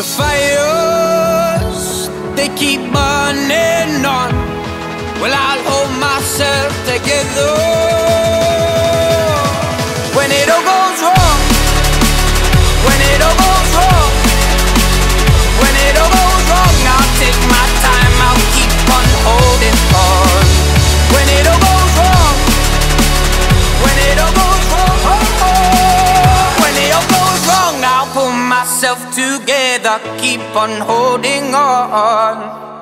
The fires, they keep burning on. Well, I'll hold myself together. When it all goes wrong, when it all goes wrong, when it all goes wrong, I'll take my time, I'll keep on holding on. When it all goes wrong, when it all goes wrong, oh, oh. When it all goes wrong, I'll pull myself together, keep on holding on.